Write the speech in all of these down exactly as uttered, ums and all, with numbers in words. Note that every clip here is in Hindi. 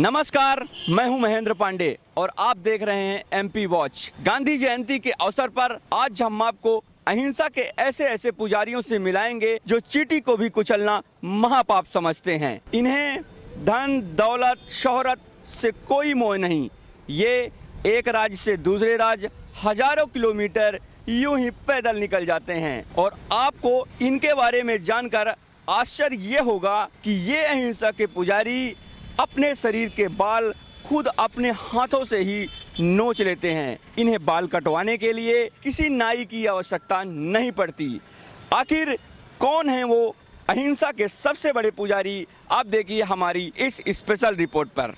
नमस्कार, मैं हूं महेंद्र पांडे और आप देख रहे हैं एमपी वॉच। गांधी जयंती के अवसर पर आज हम आपको अहिंसा के ऐसे ऐसे पुजारियों से मिलाएंगे जो चींटी को भी कुचलना महापाप समझते हैं। इन्हें धन दौलत शोहरत से कोई मोह नहीं, ये एक राज्य से दूसरे राज्य हजारों किलोमीटर यूं ही पैदल निकल जाते हैं और आपको इनके बारे में जानकर आश्चर्य ये होगा कि ये अहिंसा के पुजारी अपने शरीर के बाल खुद अपने हाथों से ही नोच लेते हैं। इन्हें बाल कटवाने के लिए किसी नाई की आवश्यकता नहीं पड़ती। आखिर कौन है वो अहिंसा के सबसे बड़े पुजारी, आप देखिए हमारी इस स्पेशल रिपोर्ट पर।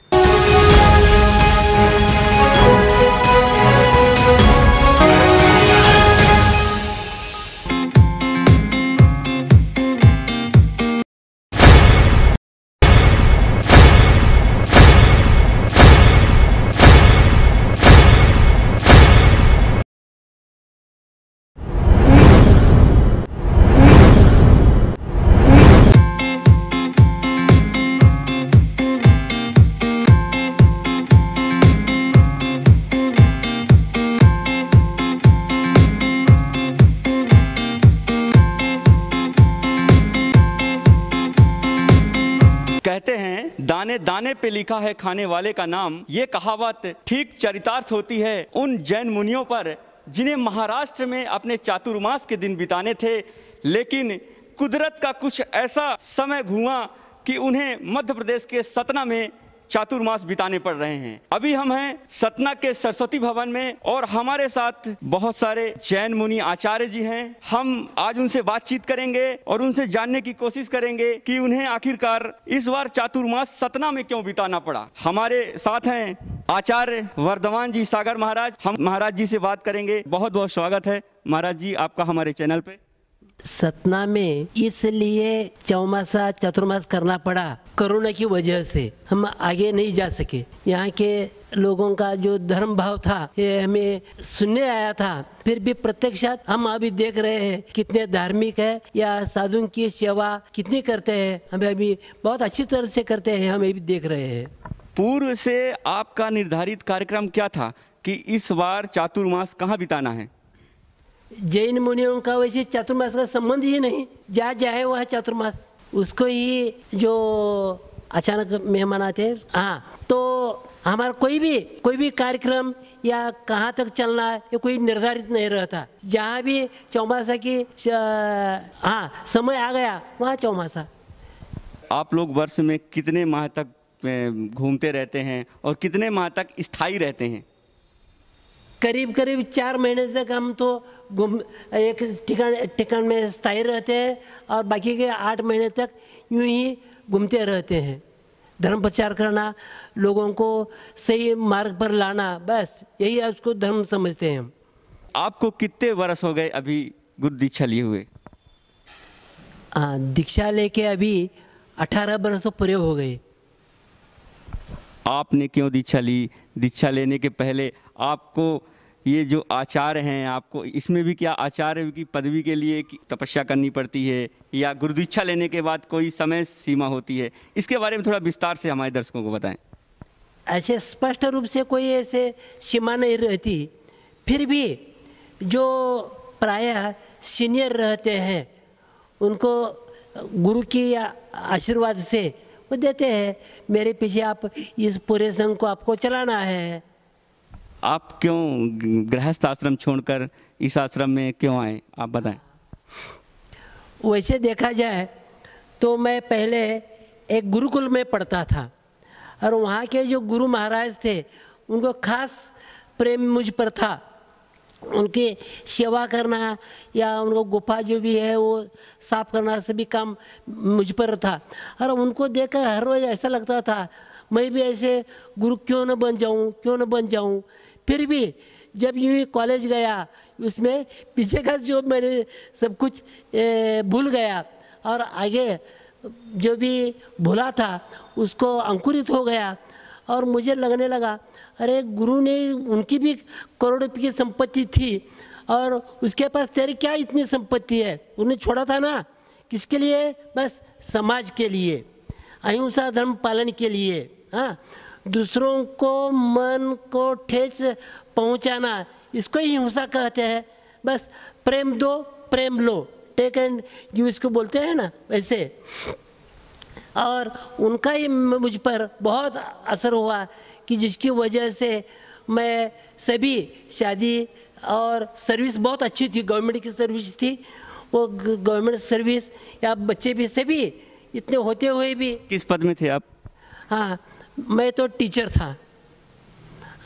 कहते हैं दाने दाने पे लिखा है खाने वाले का नाम। ये कहावत ठीक चरितार्थ होती है उन जैन मुनियों पर जिन्हें महाराष्ट्र में अपने चातुर्मास के दिन बिताने थे, लेकिन कुदरत का कुछ ऐसा समय घुमा कि उन्हें मध्य प्रदेश के सतना में चातुर्मास बिताने पड़ रहे हैं। अभी हम हैं सतना के सरस्वती भवन में और हमारे साथ बहुत सारे जैन मुनि आचार्य जी हैं। हम आज उनसे बातचीत करेंगे और उनसे जानने की कोशिश करेंगे कि उन्हें आखिरकार इस बार चातुर्मास सतना में क्यों बिताना पड़ा। हमारे साथ हैं आचार्य वर्धमान जी सागर महाराज। हम महाराज जी से बात करेंगे। बहुत बहुत स्वागत है महाराज जी आपका हमारे चैनल पे। सतना में इसलिए चौमासा चतुर्मास करना पड़ा, कोरोना की वजह से हम आगे नहीं जा सके। यहाँ के लोगों का जो धर्म भाव था ये हमें सुनने आया था, फिर भी प्रत्यक्षात हम अभी देख रहे हैं कितने धार्मिक है या साधुओं की सेवा कितनी करते हैं, हमें अभी बहुत अच्छी तरह से करते हैं, हम ये भी देख रहे हैं। पूर्व से आपका निर्धारित कार्यक्रम क्या था कि इस बार चातुर्मास कहाँ बिताना है? जैन मुनियों का वैसे चातुर्मास का संबंध ही नहीं, जहाँ जाए वहाँ चातुर्मास, उसको ही जो अचानक मेहमान आते हैं। हाँ, तो हमारा कोई भी कोई भी कार्यक्रम या कहाँ तक चलना है ये कोई निर्धारित नहीं रहता। जहाँ भी चौमासा की हाँ समय आ गया वहाँ चौमासा। आप लोग वर्ष में कितने माह तक घूमते रहते हैं और कितने माह तक स्थायी रहते हैं? करीब करीब चार महीने तक हम तो घूम एक ठिकान ठिकान में स्थायी रहते हैं और बाकी के आठ महीने तक यूं ही घूमते रहते हैं। धर्म प्रचार करना, लोगों को सही मार्ग पर लाना, बस यही उसको धर्म समझते हैं हम। आपको कितने वर्ष हो गए अभी गुरु दीक्षा लिए हुए? हाँ, दीक्षा लेके अभी अठारह वर्ष तो पूरे हो गए। आपने क्यों दीक्षा ली? दीक्षा लेने के पहले आपको ये जो आचार्य हैं, आपको इसमें भी क्या आचार्य की पदवी के लिए तपस्या करनी पड़ती है या गुरु दीक्षा लेने के बाद कोई समय सीमा होती है? इसके बारे में थोड़ा विस्तार से हमारे दर्शकों को बताएं। ऐसे स्पष्ट रूप से कोई ऐसे सीमा नहीं रहती, फिर भी जो प्रायः सीनियर रहते हैं उनको गुरु की आशीर्वाद से वो देते हैं, मेरे पीछे आप इस पूरे संघ को आपको चलाना है। आप क्यों गृहस्थ आश्रम छोड़कर इस आश्रम में क्यों आए, आप बताएं। वैसे देखा जाए तो मैं पहले एक गुरुकुल में पढ़ता था और वहाँ के जो गुरु महाराज थे उनको खास प्रेम मुझ पर था। उनकी सेवा करना या उनको गुफा जो भी है वो साफ करना सभी काम मुझ पर था और उनको देखकर हर रोज़ ऐसा लगता था मैं भी ऐसे गुरु क्यों न बन जाऊँ क्यों न बन जाऊँ। फिर भी जब यूँ कॉलेज गया उसमें पीछे का जो मैंने सब कुछ भूल गया और आगे जो भी भूला था उसको अंकुरित हो गया और मुझे लगने लगा अरे गुरु ने उनकी भी करोड़ों की संपत्ति थी और उसके पास तेरी क्या इतनी संपत्ति है, उन्हें छोड़ा था ना किसके लिए, बस समाज के लिए, अहिंसा धर्म पालन के लिए। हाँ, दूसरों को मन को ठेस पहुंचाना, इसको ही हिंसा कहते हैं। बस प्रेम दो प्रेम लो, टेक एंड गिव इसको बोलते हैं ना, वैसे। और उनका ही मुझ पर बहुत असर हुआ कि जिसकी वजह से मैं सभी शादी और सर्विस बहुत अच्छी थी, गवर्नमेंट की सर्विस थी वो, गवर्नमेंट सर्विस या बच्चे भी सभी इतने होते हुए भी। किस पद में थे आप? हाँ, मैं तो टीचर था।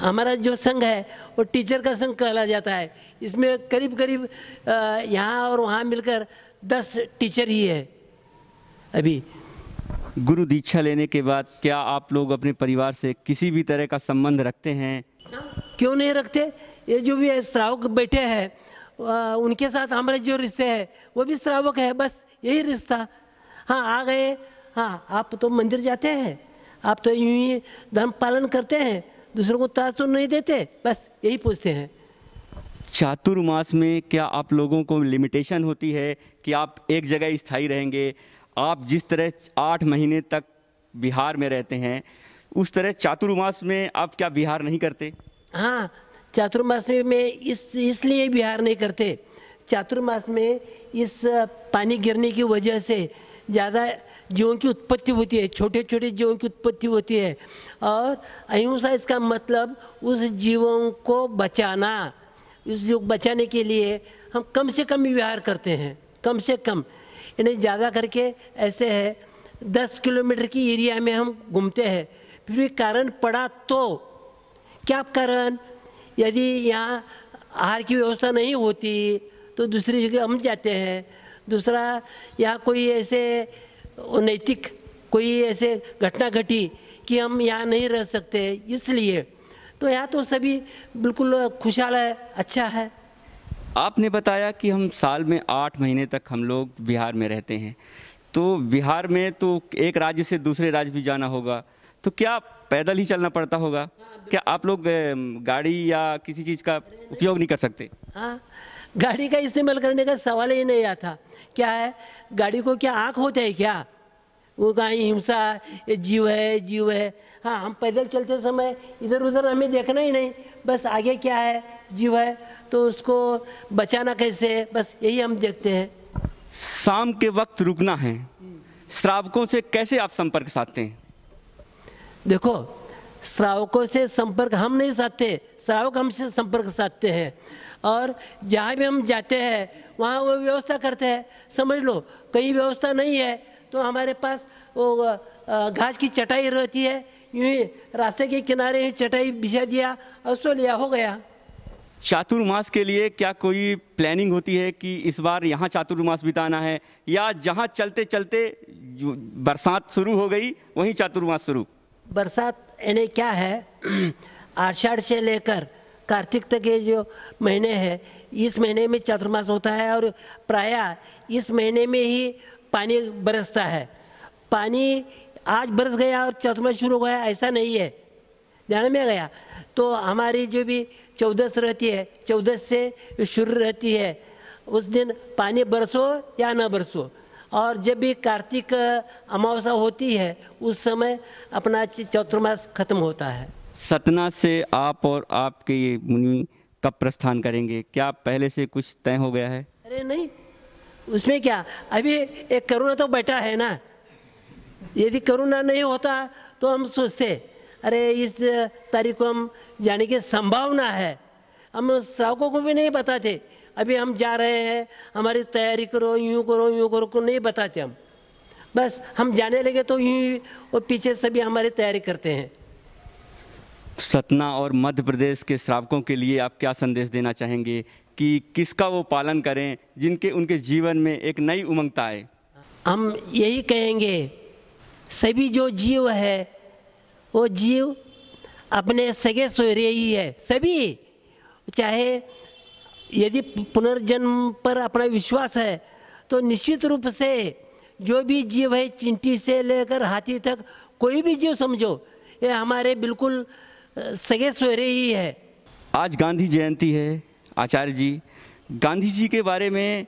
हमारा जो संघ है वो टीचर का संघ कहला जाता है। इसमें करीब करीब यहाँ और वहाँ मिलकर दस टीचर ही है। अभी गुरु दीक्षा लेने के बाद क्या आप लोग अपने परिवार से किसी भी तरह का संबंध रखते हैं? क्यों नहीं रखते, ये जो भी श्रावक बैठे हैं उनके साथ हमारे जो रिश्ते हैं वो भी श्रावक है, बस यही रिश्ता। हाँ आ गए, हाँ आप तो मंदिर जाते हैं, आप तो यूं ही धर्म पालन करते हैं, दूसरों को त्रास तो नहीं देते, बस यही पूछते हैं। चातुर्मास में क्या आप लोगों को लिमिटेशन होती है कि आप एक जगह स्थायी रहेंगे? आप जिस तरह आठ महीने तक बिहार में रहते हैं उस तरह चातुर्मास में आप क्या बिहार नहीं करते? हाँ, चातुर्मास में मैं इस इसलिए बिहार नहीं करते, चातुर्मास में इस पानी गिरने की वजह से ज़्यादा जीवों की उत्पत्ति होती है, छोटे छोटे जीवों की उत्पत्ति होती है। और अहिंसा इसका मतलब उस जीवों को बचाना, उस जीव को बचाने के लिए हम कम से कम व्यवहार करते हैं, कम से कम। यानी ज़्यादा करके ऐसे है दस किलोमीटर की एरिया में हम घूमते हैं, फिर भी कारण पड़ा तो क्या कारण, यदि यहाँ आहार की व्यवस्था नहीं होती तो दूसरी जगह हम जाते हैं। दूसरा, यहाँ कोई ऐसे नैतिक कोई ऐसे घटना घटी कि हम यहाँ नहीं रह सकते, इसलिए। तो यहाँ तो सभी बिल्कुल खुशहाल है, अच्छा है। आपने बताया कि हम साल में आठ महीने तक हम लोग बिहार में रहते हैं, तो बिहार में तो एक राज्य से दूसरे राज्य भी जाना होगा, तो क्या पैदल ही चलना पड़ता होगा? क्या आप लोग गाड़ी या किसी चीज़ का उपयोग नहीं कर सकते? हाँ, गाड़ी का इस्तेमाल करने का सवाल ही नहीं आता। क्या है, गाड़ी को क्या आँख होता है क्या, वो कहीं हिंसा ये जीव है जीव है। हाँ, हम पैदल चलते समय इधर उधर हमें देखना ही नहीं, बस आगे क्या है जीव है तो उसको बचाना कैसे, बस यही हम देखते हैं। शाम के वक्त रुकना है, श्रावकों से कैसे आप संपर्क साधते हैं? देखो, श्रावकों से संपर्क हम नहीं साधते, श्रावक हमसे संपर्क साधते हैं। और जहाँ भी हम जाते हैं वहाँ वो व्यवस्था करते हैं। समझ लो कहीं व्यवस्था नहीं है तो हमारे पास वो घास की चटाई रहती है, यूँ ही रास्ते के किनारे ही चटाई बिछा दिया और सो लिया, हो गया। चातुर्मास के लिए क्या कोई प्लानिंग होती है कि इस बार यहाँ चातुर्मास बिताना है, या जहाँ चलते चलते बरसात शुरू हो गई वहीं चातुर्मास शुरू? बरसात यानी क्या है, आषाढ़ से लेकर कार्तिक तक ये जो महीने हैं इस महीने में चातुर्मास होता है। और प्रायः इस महीने में ही पानी बरसता है। पानी आज बरस गया और चातुर्मास शुरू हो गया, ऐसा नहीं है, ध्यान में गया। तो हमारी जो भी चौदस रहती है, चौदस से शुरू रहती है, उस दिन पानी बरसो या ना बरसो। और जब भी कार्तिक अमावस्या होती है उस समय अपना चातुर्मास खत्म होता है। सतना से आप और आपके ये मुनि कब प्रस्थान करेंगे, क्या पहले से कुछ तय हो गया है? अरे नहीं, उसमें क्या, अभी एक करोना तो बैठा है ना, यदि करोना नहीं होता तो हम सोचते अरे इस तारीख को हम जाने की संभावना है। हम श्रावकों को भी नहीं बताते अभी हम जा रहे हैं, हमारी तैयारी करो, यूँ करो यूँ करो को नहीं बताते हम, बस हम जाने लगे तो यूँ वो पीछे सभी हमारी तैयारी करते हैं। सतना और मध्य प्रदेश के श्रावकों के लिए आप क्या संदेश देना चाहेंगे कि किसका वो पालन करें जिनके उनके जीवन में एक नई उमंगता आए? हम यही कहेंगे सभी जो जीव है वो जीव अपने सगे सोहरे ही है सभी, चाहे यदि पुनर्जन्म पर अपना विश्वास है तो निश्चित रूप से जो भी जीव है चींटी से लेकर हाथी तक कोई भी जीव समझो ये हमारे बिल्कुल सगे सोहरे ही है। आज गांधी जयंती है आचार्य जी, गांधी जी के बारे में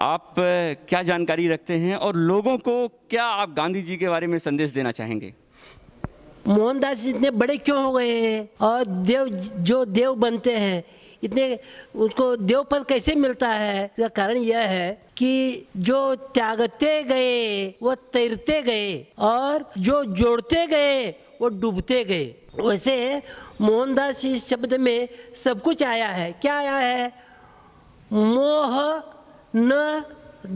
आप क्या जानकारी रखते हैं और लोगों को क्या आप गांधी जी के बारे में संदेश देना चाहेंगे? मोहनदास इतने बड़े क्यों हो गए हैं और देव जो देव बनते हैं इतने उनको देव पद कैसे मिलता है? इसका कारण यह है कि जो त्यागते गए वो तैरते गए और जो जोड़ते गए वो डूबते गए। वैसे मोहनदास इस शब्द में सब कुछ आया है। क्या आया है? मोह न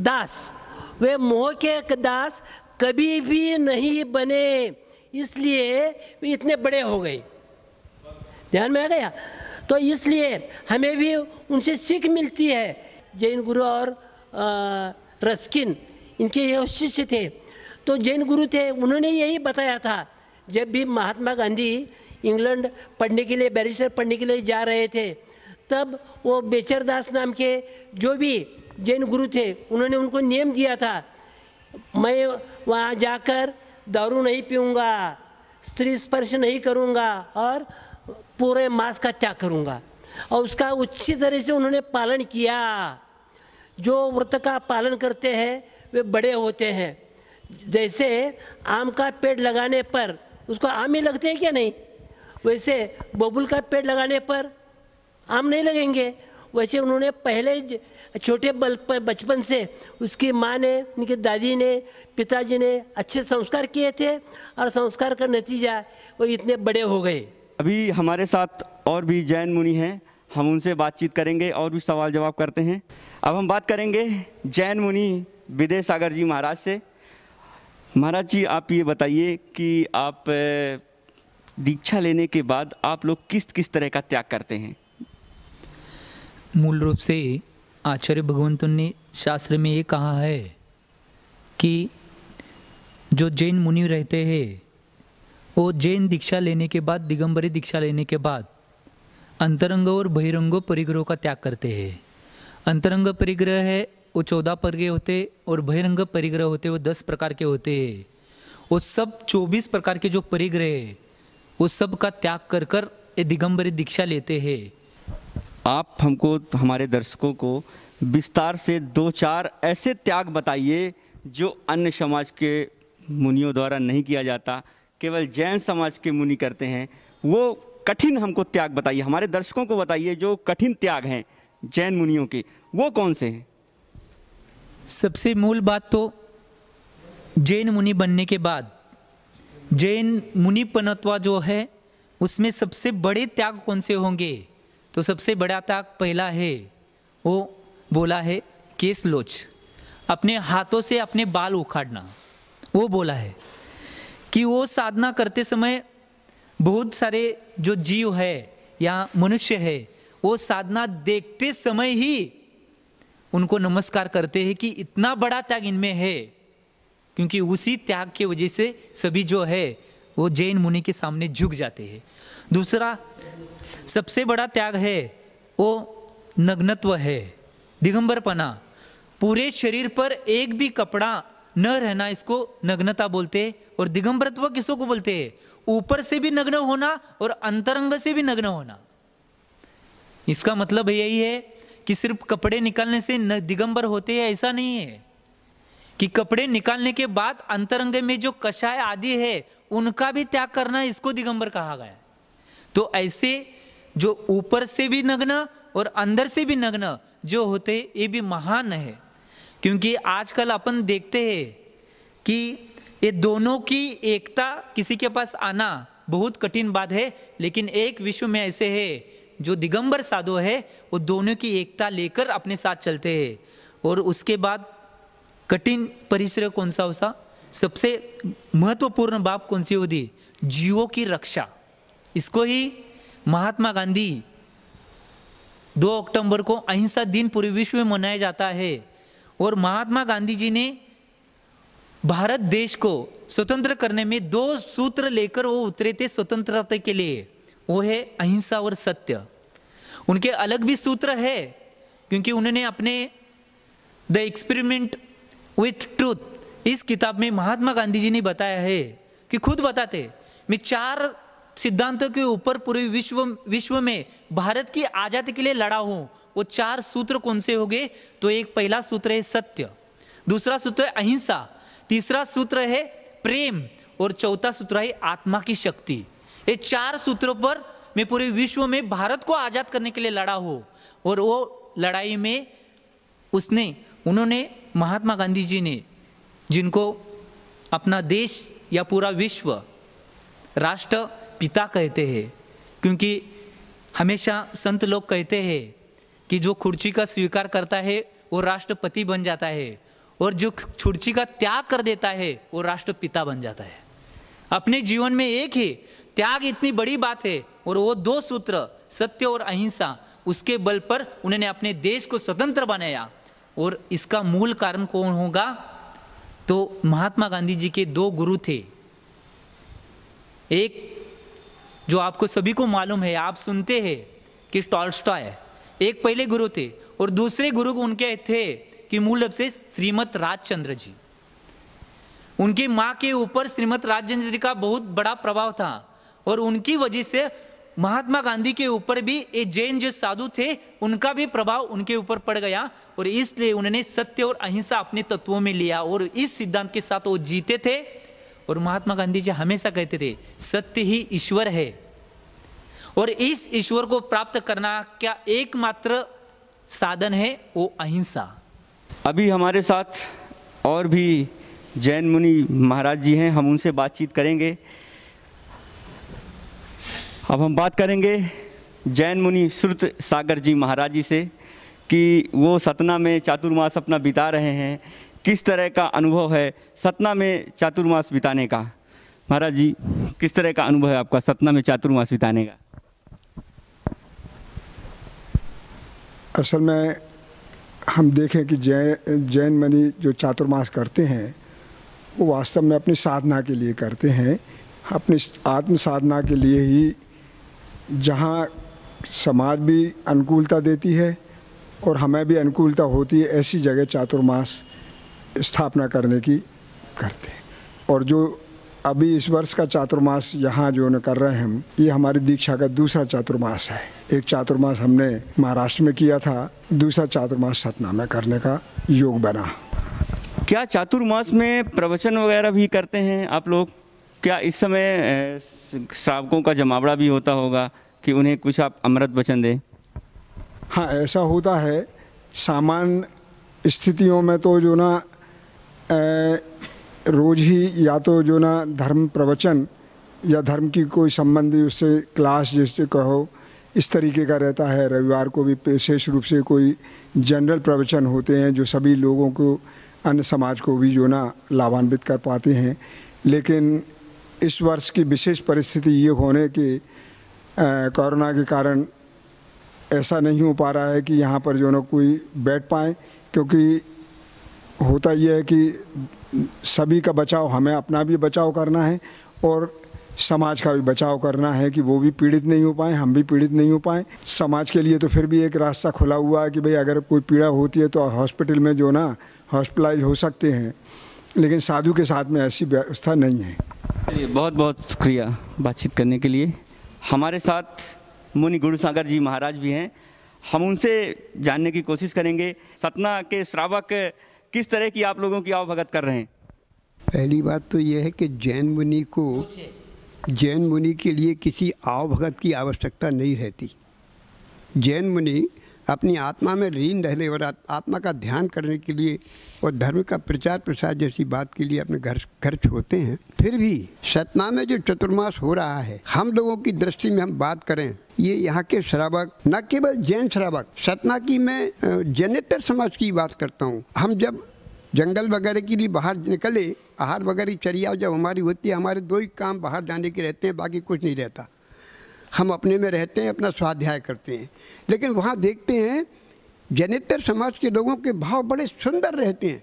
दास, वे मोह के दास कभी भी नहीं बने, इसलिए वे इतने बड़े हो गए। ध्यान में आ गया? तो इसलिए हमें भी उनसे सीख मिलती है। जैन गुरु और आ, रस्किन इनके ये शिष्य थे। तो जैन गुरु थे, उन्होंने यही बताया था। जब भी महात्मा गांधी इंग्लैंड पढ़ने के लिए, बैरिस्टर पढ़ने के लिए जा रहे थे, तब वो बेचरदास नाम के जो भी जैन गुरु थे, उन्होंने उनको नियम दिया था, मैं वहाँ जाकर दारू नहीं पीऊँगा, स्त्री स्पर्श नहीं करूँगा और पूरे मास का त्याग करूँगा। और उसका अच्छी तरह से उन्होंने पालन किया। जो व्रत का पालन करते हैं वे बड़े होते हैं। जैसे आम का पेड़ लगाने पर उसको आम ही लगते हैं क्या नहीं? वैसे बबूल का पेड़ लगाने पर आम नहीं लगेंगे। वैसे उन्होंने पहले छोटे बचपन से उसकी माँ ने, उनकी दादी ने, पिताजी ने अच्छे संस्कार किए थे और संस्कार का नतीजा वो इतने बड़े हो गए। अभी हमारे साथ और भी जैन मुनि हैं, हम उनसे बातचीत करेंगे और भी सवाल जवाब करते हैं। अब हम बात करेंगे जैन मुनि विद्यासागर जी महाराज से। महाराज जी, आप ये बताइए कि आप दीक्षा लेने के बाद आप लोग किस किस तरह का त्याग करते हैं? मूल रूप से आचार्य भगवंतों ने शास्त्र में ये कहा है कि जो जैन मुनि रहते हैं वो जैन दीक्षा लेने के बाद, दिगंबरी दीक्षा लेने के बाद अंतरंग और बहिरंग परिग्रह का त्याग करते हैं। अंतरंग परिग्रह है वो चौदह परिग्रह होते और बहिरंग परिग्रह होते वो दस प्रकार के होते हैं। वो सब चौबीस प्रकार के जो परिग्रह है वो सब का त्याग कर कर ये दिगंबरी दीक्षा लेते हैं। आप हमको, हमारे दर्शकों को विस्तार से दो चार ऐसे त्याग बताइए जो अन्य समाज के मुनियों द्वारा नहीं किया जाता, केवल जैन समाज के मुनि करते हैं। वो कठिन हमको त्याग बताइए, हमारे दर्शकों को बताइए जो कठिन त्याग हैं जैन मुनियों के, वो कौन से हैं? सबसे मूल बात तो जैन मुनि बनने के बाद जैन मुनि पनत्वा जो है उसमें सबसे बड़े त्याग कौन से होंगे? तो सबसे बड़ा त्याग पहला है वो बोला है केस लोच, अपने हाथों से अपने बाल उखाड़ना। वो बोला है कि वो साधना करते समय बहुत सारे जो जीव है या मनुष्य है वो साधना देखते समय ही उनको नमस्कार करते हैं कि इतना बड़ा त्याग इनमें है, क्योंकि उसी त्याग की वजह से सभी जो है वो जैन मुनि के सामने झुक जाते हैं। दूसरा सबसे बड़ा त्याग है वो नग्नत्व है, दिगंबरपना, पूरे शरीर पर एक भी कपड़ा न रहना, इसको नग्नता बोलते हैं। और दिगंबरत्व किसों को बोलते हैं? ऊपर से भी नग्न होना और अंतरंग से भी नग्न होना। इसका मतलब यही है कि सिर्फ कपड़े निकालने से दिगंबर होते हैं ऐसा नहीं है, कि कपड़े निकालने के बाद अंतरंग में जो कषाय आदि है उनका भी त्याग करना, इसको दिगंबर कहा गया। तो ऐसे जो ऊपर से भी नग्न और अंदर से भी नग्न जो होते ये भी महान है, क्योंकि आजकल अपन देखते हैं कि ये दोनों की एकता किसी के पास आना बहुत कठिन बात है, लेकिन एक विश्व में ऐसे है जो दिगंबर साधु है वो दोनों की एकता लेकर अपने साथ चलते हैं। और उसके बाद कठिन परिश्रम कौन सा होता? सबसे महत्वपूर्ण बात कौन सी होती? जीवों की रक्षा। इसको ही महात्मा गांधी दो अक्टूबर को अहिंसा दिन पूरे विश्व में मनाया जाता है। और महात्मा गांधी जी ने भारत देश को स्वतंत्र करने में दो सूत्र लेकर वो उतरे थे स्वतंत्रता के लिए, वो है अहिंसा और सत्य। उनके अलग भी सूत्र है, क्योंकि उन्होंने अपने द एक्सपेरिमेंट विथ ट्रुथ इस किताब में महात्मा गांधी जी ने बताया है कि खुद बताते मैं चार सिद्धांतों के ऊपर पूरे विश्व विश्व में भारत की आजादी के लिए लड़ा हूं। वो चार सूत्र कौन से हो गए? तो एक पहला सूत्र है सत्य, दूसरा सूत्र है अहिंसा, तीसरा सूत्र है प्रेम और चौथा सूत्र है आत्मा की शक्ति। ये चार सूत्रों पर मैं पूरे विश्व में भारत को आज़ाद करने के लिए लड़ा हो, और वो लड़ाई में उसने उन्होंने महात्मा गांधी जी ने जिनको अपना देश या पूरा विश्व राष्ट्र पिता कहते हैं, क्योंकि हमेशा संत लोग कहते हैं कि जो खुर्ची का स्वीकार करता है वो राष्ट्रपति बन जाता है, और जो खुर्ची का त्याग कर देता है वो राष्ट्रपिता बन जाता है। अपने जीवन में एक ही त्याग इतनी बड़ी बात है, और वो दो सूत्र सत्य और अहिंसा उसके बल पर उन्होंने अपने देश को स्वतंत्र बनाया। और इसका मूल कारण कौन होगा तो महात्मा गांधी जी के दो गुरु थे। एक जो आपको सभी को मालूम है, आप सुनते हैं कि टॉलस्टॉय एक पहले गुरु थे, और दूसरे गुरु उनके थे कि मूल रूप से श्रीमत राजचंद्र जी। उनकी माँ के ऊपर श्रीमत राजचंद्र जी का बहुत बड़ा प्रभाव था, और उनकी वजह से महात्मा गांधी के ऊपर भी ये जैन जो साधु थे उनका भी प्रभाव उनके ऊपर पड़ गया, और इसलिए उन्होंने सत्य और अहिंसा अपने तत्वों में लिया, और इस सिद्धांत के साथ वो जीते थे। और महात्मा गांधी जी हमेशा कहते थे सत्य ही ईश्वर है, और इस ईश्वर को प्राप्त करना क्या एकमात्र साधन है वो अहिंसा। अभी हमारे साथ और भी जैन मुनि महाराज जी हैं, हम उनसे बातचीत करेंगे। अब हम बात करेंगे जैन मुनि श्रुत सागर जी महाराज जी से कि वो सतना में चातुर्मास अपना बिता रहे हैं, किस तरह का अनुभव है सतना में चातुर्मास बिताने का। महाराज जी, किस तरह का अनुभव है आपका सतना में चातुर्मास बिताने का? असल में हम देखें कि जै जैन मुनि जो चातुर्मास करते हैं वो वास्तव में अपनी साधना के लिए करते हैं, अपनी आत्म साधना के लिए ही, जहाँ समाज भी अनुकूलता देती है और हमें भी अनुकूलता होती है, ऐसी जगह चातुर्मास स्थापना करने की करते हैं। और जो अभी इस वर्ष का चातुर्मास यहाँ जो न कर रहे हैं हम, ये हमारी दीक्षा का दूसरा चातुर्मास है। एक चातुर्मास हमने महाराष्ट्र में किया था, दूसरा चातुर्मास सतना में करने का योग बना। क्या चातुर्मास में प्रवचन वगैरह भी करते हैं आप लोग? क्या इस समय श्रावकों का जमावड़ा भी होता होगा कि उन्हें कुछ आप अमृत वचन दें? हाँ, ऐसा होता है। सामान्य स्थितियों में तो जो ना रोज़ ही या तो जो ना धर्म प्रवचन या धर्म की कोई संबंधी उससे क्लास जैसे कहो इस तरीके का रहता है। रविवार को भी विशेष रूप से कोई जनरल प्रवचन होते हैं जो सभी लोगों को, अन्य समाज को भी जो ना लाभान्वित कर पाते हैं। लेकिन इस वर्ष की विशेष परिस्थिति ये होने के कोरोना के कारण ऐसा नहीं हो पा रहा है कि यहाँ पर जो ना कोई बैठ पाए, क्योंकि होता यह है कि सभी का बचाव, हमें अपना भी बचाव करना है और समाज का भी बचाव करना है कि वो भी पीड़ित नहीं हो पाए, हम भी पीड़ित नहीं हो पाए। समाज के लिए तो फिर भी एक रास्ता खुला हुआ है कि भाई अगर कोई पीड़ा होती है तो हॉस्पिटल में जो ना हॉस्पिटलाइज हो सकते हैं, लेकिन साधु के साथ में ऐसी व्यवस्था नहीं है। बहुत बहुत शुक्रिया बातचीत करने के लिए। हमारे साथ मुनि गुरुसागर जी महाराज भी हैं, हम उनसे जानने की कोशिश करेंगे सतना के श्रावक किस तरह की आप लोगों की आवभगत कर रहे हैं। पहली बात तो यह है कि जैन मुनि को, जैन मुनि के लिए किसी आवभगत की आवश्यकता नहीं रहती। जैन मुनि अपनी आत्मा में लीन रहने और आत्मा का ध्यान करने के लिए और धर्म का प्रचार प्रसार जैसी बात के लिए अपने घर घर छोड़ते हैं। फिर भी सतना में जो चातुर्मास हो रहा है, हम लोगों की दृष्टि में हम बात करें, ये यहाँ के श्रावक, न केवल जैन श्रावक, सतना की मैं जैनेतर समाज की बात करता हूँ। हम जब जंगल वगैरह के लिए बाहर निकले, आहार वगैरह चर्या जब हमारी होती है, हमारे दो ही काम बाहर जाने के रहते हैं, बाकी कुछ नहीं रहता। हम अपने में रहते हैं, अपना स्वाध्याय करते हैं। लेकिन वहाँ देखते हैं जैनेतर समाज के लोगों के भाव बड़े सुंदर रहते हैं,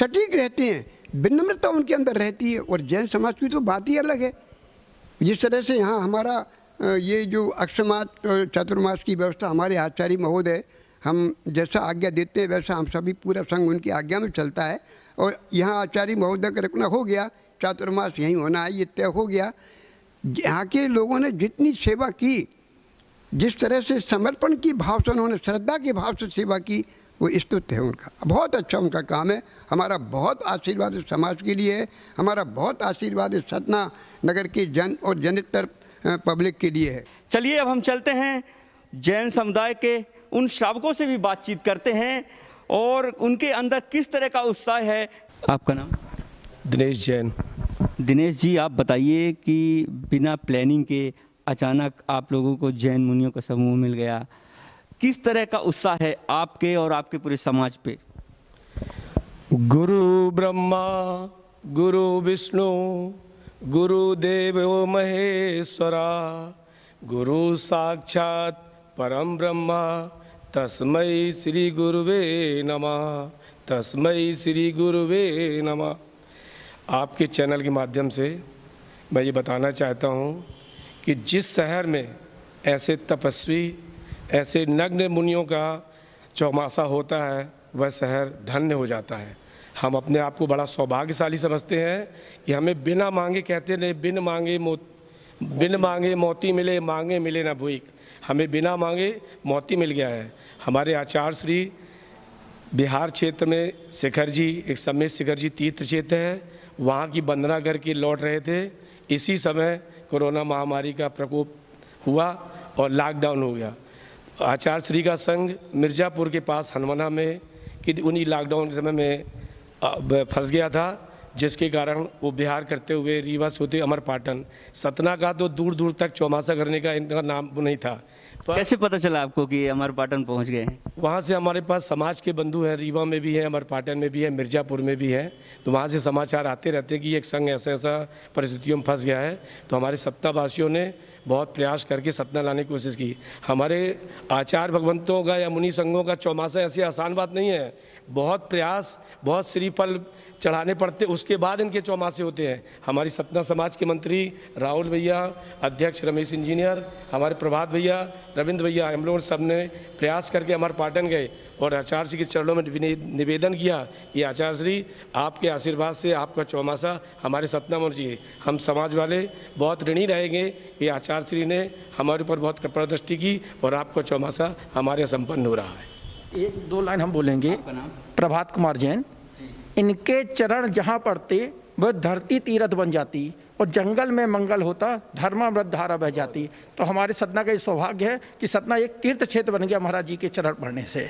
सटीक रहते हैं, विनम्रता उनके अंदर रहती है। और जैन समाज की तो बात ही अलग है। जिस तरह से यहाँ हमारा ये जो अक्षमात चातुर्मास की व्यवस्था हमारे आचार्य महोदय हम जैसा आज्ञा देते हैं वैसा हम सभी पूरा संघ उनकी आज्ञा में चलता है। और यहाँ आचार्य महोदय का रखना हो गया, चातुर्मास यहीं होना है, ये तय हो गया। यहाँ के लोगों ने जितनी सेवा की, जिस तरह से समर्पण की भाव से, उन्होंने श्रद्धा के भाव से सेवा की, वो स्तुत है उनका, बहुत अच्छा उनका काम है। हमारा बहुत आशीर्वाद समाज के लिए है, हमारा बहुत आशीर्वाद सतना नगर की जन और जनितर पब्लिक के लिए है। चलिए अब हम चलते हैं जैन समुदाय के उन श्रावकों से भी बातचीत करते हैं और उनके अंदर किस तरह का उत्साह है। आपका नाम? दिनेश जैन। दिनेश जी, आप बताइए कि बिना प्लानिंग के अचानक आप लोगों को जैन मुनियों का समूह मिल गया, किस तरह का उत्साह है आपके और आपके पूरे समाज पे? गुरु ब्रह्मा गुरु विष्णु गुरु देवो महेश्वरा, गुरु साक्षात परम ब्रह्मा, तस्मै श्री गुरुवे नमः, तस्मै श्री गुरुवे नमः। आपके चैनल के माध्यम से मैं ये बताना चाहता हूँ कि जिस शहर में ऐसे तपस्वी ऐसे नग्न मुनियों का चौमासा होता है वह शहर धन्य हो जाता है। हम अपने आप को बड़ा सौभाग्यशाली समझते हैं कि हमें बिना मांगे, कहते नहीं बिन मांगे मो बिन मांगे मोती मिले, मांगे मिले ना भूख, हमें बिना मांगे मोती मिल गया है। हमारे आचार्य श्री बिहार क्षेत्र में शिखर जी, एक सम्मेद शिखर जी तीर्थ क्षेत्र है, वहाँ की वंदना करके लौट रहे थे। इसी समय कोरोना महामारी का प्रकोप हुआ और लॉकडाउन हो गया। आचार्य श्री का संघ मिर्जापुर के पास हनुमाना में कि उन्हीं लॉकडाउन के समय में फंस गया था, जिसके कारण वो बिहार करते हुए रीवा से होते अमर पाटन, सतना का तो दूर दूर तक चौमासा करने का इनका नाम नहीं था। कैसे पता चला आपको कि अमर पाटन पहुँच गए हैं? वहाँ से हमारे पास समाज के बंधु हैं, रीवा में भी हैं, अमर पाटन में भी हैं, मिर्जापुर में भी हैं, तो वहाँ से समाचार आते रहते हैं कि एक संघ ऐसा ऐसा परिस्थितियों में फंस गया है। तो हमारे सत्तावासियों ने बहुत प्रयास करके सतना लाने की कोशिश की। हमारे आचार्य भगवंतों का या मुनि संघों का चौमासा ऐसी आसान बात नहीं है, बहुत प्रयास, बहुत श्रीफल चढ़ाने पड़ते, उसके बाद इनके चौमासे होते हैं। हमारी सतना समाज के मंत्री राहुल भैया, अध्यक्ष रमेश इंजीनियर, हमारे प्रभात भैया, रविंद्र भैया, हम लोग सब ने प्रयास करके अमर पाटन गए और आचार्य श्री के चरणों में निवेदन किया कि आचार्य श्री आपके आशीर्वाद से आपका चौमासा हमारे सतना में होना चाहिए। हम समाज वाले बहुत ऋणी रहेंगे कि आचार्य श्री ने हमारे ऊपर बहुत कृपा दृष्टि की और आपका चौमासा हमारे संपन्न हो रहा है। एक दो लाइन हम बोलेंगे। प्रभात कुमार जैन, इनके चरण जहाँ पड़ते वह धरती तीरथ बन जाती और जंगल में मंगल होता, धर्मामृत धारा बह जाती। तो हमारे सतना का ये सौभाग्य है कि सतना एक तीर्थ क्षेत्र बन गया महाराज जी के चरण पड़ने से।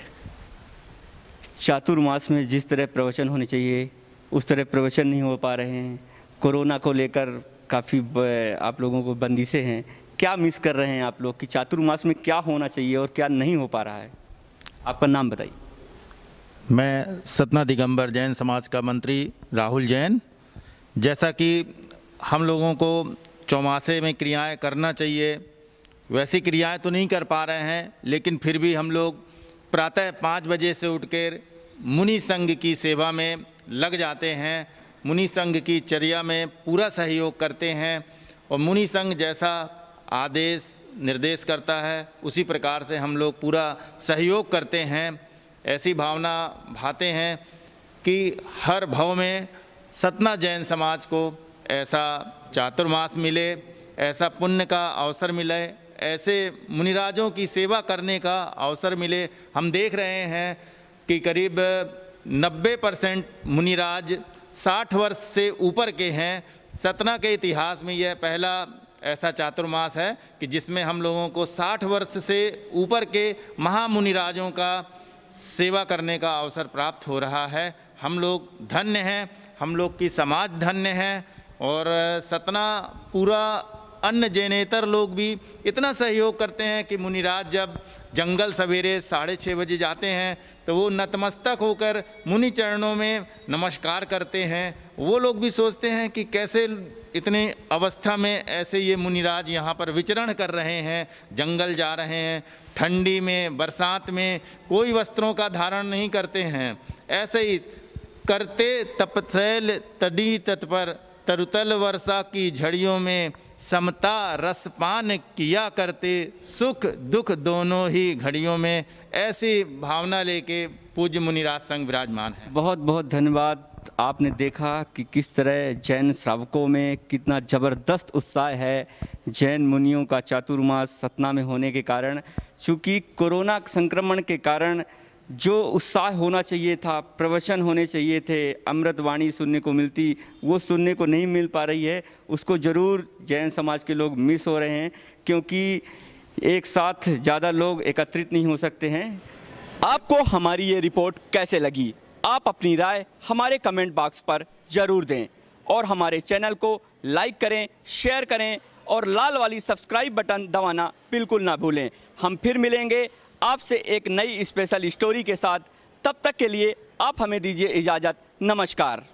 चातुर्मास में जिस तरह प्रवचन होने चाहिए उस तरह प्रवचन नहीं हो पा रहे हैं, कोरोना को लेकर काफ़ी आप लोगों को बंदिशें हैं, क्या मिस कर रहे हैं आप लोग कि चातुर्मास में क्या होना चाहिए और क्या नहीं हो पा रहा है? आपका नाम बताइए। मैं सतना दिगंबर जैन समाज का मंत्री राहुल जैन। जैसा कि हम लोगों को चौमासे में क्रियाएं करना चाहिए, वैसी क्रियाएं तो नहीं कर पा रहे हैं, लेकिन फिर भी हम लोग प्रातः पाँच बजे से उठकर मुनि संघ की सेवा में लग जाते हैं, मुनि संघ की चर्या में पूरा सहयोग करते हैं और मुनि संघ जैसा आदेश निर्देश करता है उसी प्रकार से हम लोग पूरा सहयोग करते हैं। ऐसी भावना भाते हैं कि हर भाव में सतना जैन समाज को ऐसा चातुर्मास मिले, ऐसा पुण्य का अवसर मिले, ऐसे मुनिराजों की सेवा करने का अवसर मिले। हम देख रहे हैं कि करीब नब्बे परसेंट मुनिराज साठ वर्ष से ऊपर के हैं। सतना के इतिहास में यह पहला ऐसा चातुर्मास है कि जिसमें हम लोगों को साठ वर्ष से ऊपर के महामुनिराजों का सेवा करने का अवसर प्राप्त हो रहा है। हम लोग धन्य हैं, हम लोग की समाज धन्य है और सतना पूरा अन्य जैनेतर लोग भी इतना सहयोग करते हैं कि मुनिराज जब जंगल सवेरे साढ़े छः बजे जाते हैं तो वो नतमस्तक होकर मुनि चरणों में नमस्कार करते हैं। वो लोग भी सोचते हैं कि कैसे इतने अवस्था में ऐसे ये मुनिराज यहाँ पर विचरण कर रहे हैं, जंगल जा रहे हैं, ठंडी में बरसात में कोई वस्त्रों का धारण नहीं करते हैं। ऐसे ही करते तपतैल तडी तट पर तरुतल वर्षा की झड़ियों में समता रसपान किया करते, सुख दुख दोनों ही घड़ियों में, ऐसी भावना लेके पूज्य मुनिराज संघ विराजमान है। बहुत बहुत धन्यवाद। आपने देखा कि किस तरह जैन श्रावकों में कितना ज़बरदस्त उत्साह है। जैन मुनियों का चातुर्मास सतना में होने के कारण, चूँकि कोरोना संक्रमण के कारण जो उत्साह होना चाहिए था, प्रवचन होने चाहिए थे, अमृत वाणी सुनने को मिलती, वो सुनने को नहीं मिल पा रही है। उसको ज़रूर जैन समाज के लोग मिस हो रहे हैं, क्योंकि एक साथ ज़्यादा लोग एकत्रित नहीं हो सकते हैं। आपको हमारी ये रिपोर्ट कैसे लगी? आप अपनी राय हमारे कमेंट बॉक्स पर ज़रूर दें और हमारे चैनल को लाइक करें, शेयर करें और लाल वाली सब्सक्राइब बटन दबाना बिल्कुल ना भूलें। हम फिर मिलेंगे आपसे एक नई स्पेशल स्टोरी के साथ। तब तक के लिए आप हमें दीजिए इजाज़त। नमस्कार।